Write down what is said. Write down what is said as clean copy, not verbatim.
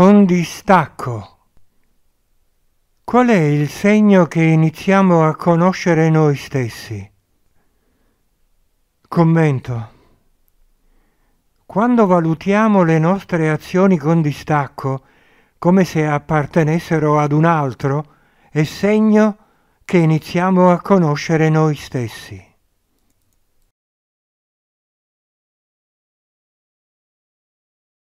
con distacco. Qual è il segno che iniziamo a conoscere noi stessi? Commento. Quando valutiamo le nostre azioni con distacco, come se appartenessero ad un altro, è segno che iniziamo a conoscere noi stessi.